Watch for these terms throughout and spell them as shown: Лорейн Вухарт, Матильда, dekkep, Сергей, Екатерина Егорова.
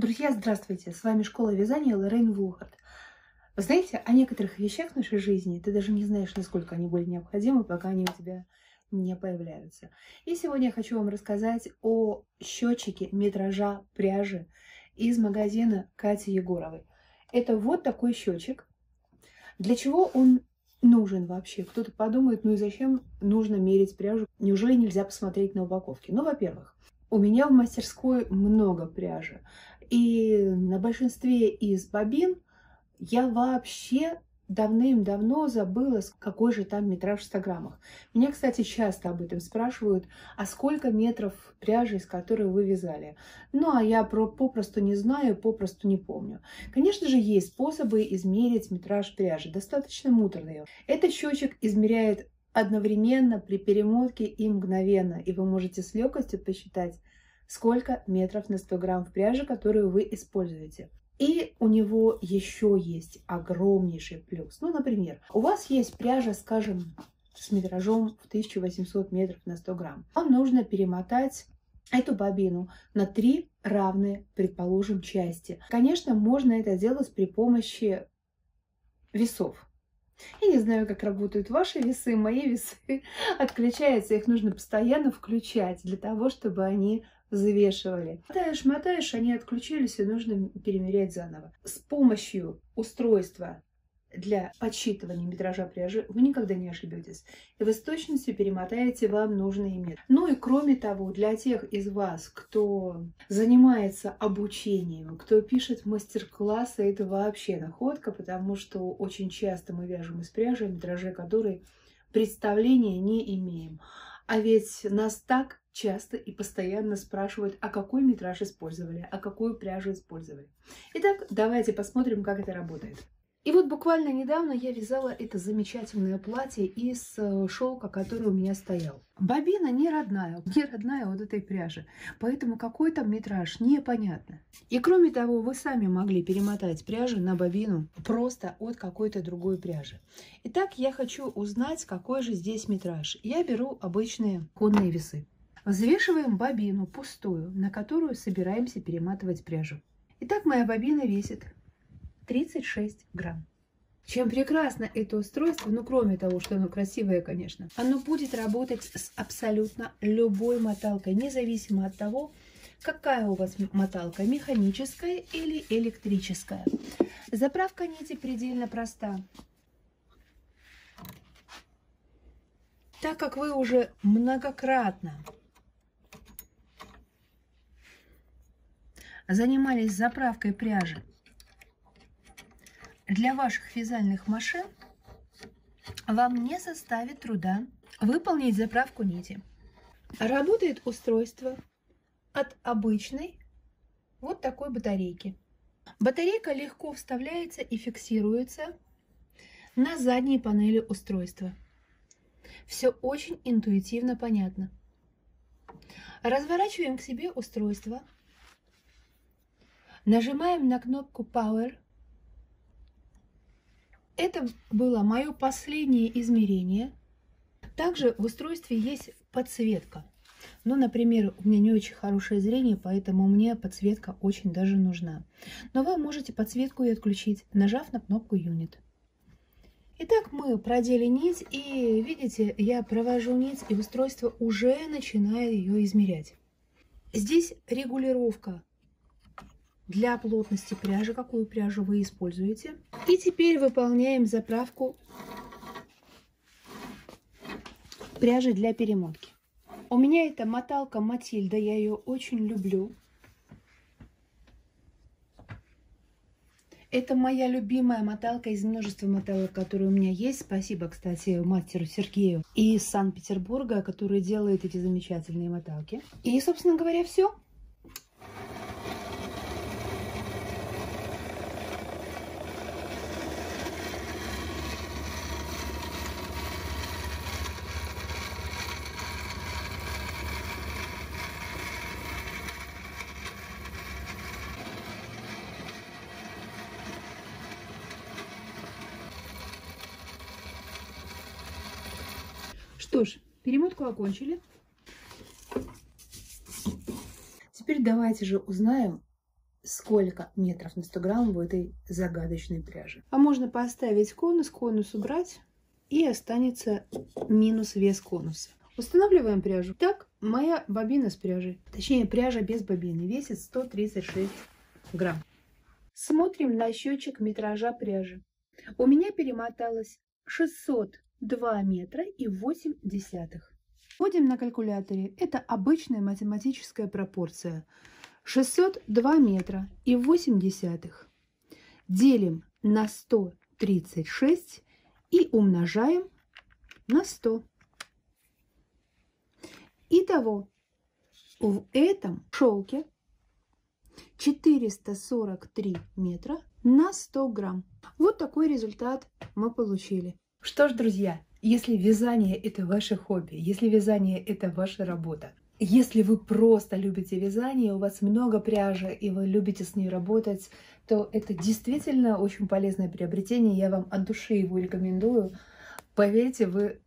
Друзья, здравствуйте! С вами школа вязания Лорейн Вухарт. Вы знаете, о некоторых вещах в нашей жизни ты даже не знаешь, насколько они были необходимы, пока они у тебя не появляются. И сегодня я хочу вам рассказать о счетчике метража пряжи из магазина Кати Егоровой. Это вот такой счетчик. Для чего он нужен вообще? Кто-то подумает, ну и зачем нужно мерить пряжу? Неужели нельзя посмотреть на упаковке? Ну, во-первых, у меня в мастерской много пряжи. И на большинстве из бобин я вообще давным-давно забыла, какой же там метраж в 100 граммах. Меня, кстати, часто об этом спрашивают, а сколько метров пряжи, из которой вы вязали. Ну, а я попросту не знаю, попросту не помню. Конечно же, есть способы измерить метраж пряжи, достаточно муторные. Этот счетчик измеряет одновременно, при перемотке и мгновенно. И вы можете с легкостью посчитать, сколько метров на 100 грамм в пряже, которую вы используете. И у него еще есть огромнейший плюс. Ну, например, у вас есть пряжа, скажем, с метражом в 1800 метров на 100 грамм. Вам нужно перемотать эту бобину на 3 равные, предположим, части. Конечно, можно это делать при помощи весов. Я не знаю, как работают ваши весы, мои весы отключаются, их нужно постоянно включать для того, чтобы они завешивали. Мотаешь, мотаешь, они отключились, и нужно перемерять заново. С помощью устройства для подсчитывания метража пряжи вы никогда не ошибетесь. И вы с точностью перемотаете вам нужные метры. Ну и кроме того, для тех из вас, кто занимается обучением, кто пишет мастер-классы, это вообще находка, потому что очень часто мы вяжем из пряжи, метражи которой представления не имеем. А ведь нас так часто и постоянно спрашивают, а какой метраж использовали, а какую пряжу использовали. Итак, давайте посмотрим, как это работает. И вот буквально недавно я вязала это замечательное платье из шелка, который у меня стоял. Бобина не родная вот этой пряжи, поэтому какой там метраж, непонятно. И кроме того, вы сами могли перемотать пряжу на бобину просто от какой-то другой пряжи. Итак, я хочу узнать, какой же здесь метраж. Я беру обычные конные весы. Взвешиваем бобину пустую, на которую собираемся перематывать пряжу. Итак, моя бобина весит 36 грамм. Чем прекрасно это устройство, ну кроме того, что оно красивое, конечно, оно будет работать с абсолютно любой моталкой, независимо от того, какая у вас моталка, механическая или электрическая. Заправка нити предельно проста. Так как вы уже многократно занимались заправкой пряжи для ваших вязальных машин, вам не составит труда выполнить заправку нити. Работает устройство от обычной вот такой батарейки. Батарейка легко вставляется и фиксируется на задней панели устройства. Все очень интуитивно понятно. Разворачиваем к себе устройство, нажимаем на кнопку Power. Это было мое последнее измерение. Также в устройстве есть подсветка. Ну, например, у меня не очень хорошее зрение, поэтому мне подсветка очень даже нужна. Но вы можете подсветку и отключить, нажав на кнопку Unit. Итак, мы продели нить, и видите, я провожу нить, и устройство уже начинает ее измерять. Здесь регулировка для плотности пряжи, какую пряжу вы используете. И теперь выполняем заправку пряжи для перемотки. У меня это моталка Матильда, я ее очень люблю. Это моя любимая моталка из множества моталок, которые у меня есть. Спасибо, кстати, мастеру Сергею из Санкт-Петербурга, который делает эти замечательные моталки. И, собственно говоря, все. Что ж, перемотку окончили. Теперь давайте же узнаем, сколько метров на 100 грамм в этой загадочной пряже. А можно поставить конус, конус убрать, и останется минус вес конуса. Устанавливаем пряжу. Так, моя бобина с пряжей, точнее пряжа без бобины, весит 136 грамм. Смотрим на счетчик метража пряжи. У меня перемоталось 602 метра и 8 десятых. Вводим на калькуляторе. Это обычная математическая пропорция. 602 метра и 8 десятых. Делим на 136 и умножаем на 100. Итого, в этом шелке 443 метра на 100 грамм. Вот такой результат мы получили. Что ж, друзья, если вязание это ваше хобби, если вязание это ваша работа, если вы просто любите вязание, у вас много пряжи и вы любите с ней работать, то это действительно очень полезное приобретение. Я вам от души его рекомендую. Поверьте, вы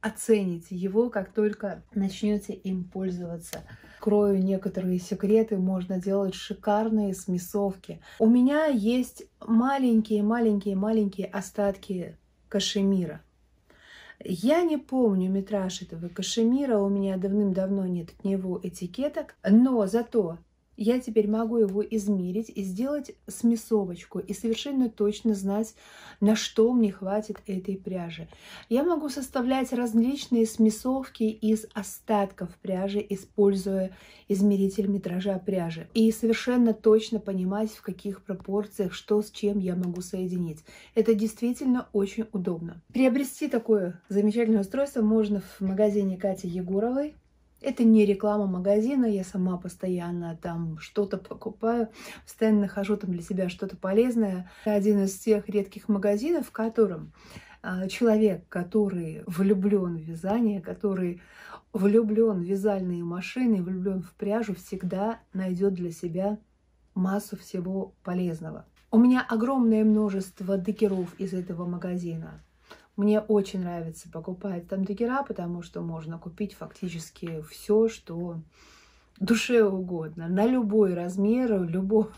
оцените его, как только начнете им пользоваться. Открою некоторые секреты. Можно делать шикарные смесовки. У меня есть маленькие остатки кашемира. Я не помню метраж этого кашемира, у меня давным-давно нет от него этикеток, но зато я теперь могу его измерить и сделать смесовочку, и совершенно точно знать, на что мне хватит этой пряжи. Я могу составлять различные смесовки из остатков пряжи, используя измеритель метража пряжи, и совершенно точно понимать, в каких пропорциях, что с чем я могу соединить. Это действительно очень удобно. Приобрести такое замечательное устройство можно в магазине Кати Егоровой. Это не реклама магазина, я сама постоянно там что-то покупаю, постоянно нахожу там для себя что-то полезное. Это один из тех редких магазинов, в котором человек, который влюблен в вязание, который влюблен в вязальные машины, влюблен в пряжу, всегда найдет для себя массу всего полезного. У меня огромное множество декеров из этого магазина. Мне очень нравится покупать там декера, потому что можно купить фактически все, что душе угодно. На любой размер, любого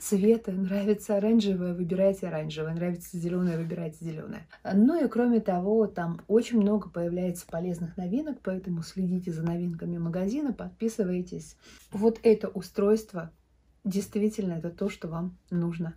цвета. Нравится оранжевое, выбирайте оранжевое. Нравится зеленое, выбирайте зеленое. Ну и кроме того, там очень много появляется полезных новинок, поэтому следите за новинками магазина, подписывайтесь. Вот это устройство, действительно, это то, что вам нужно.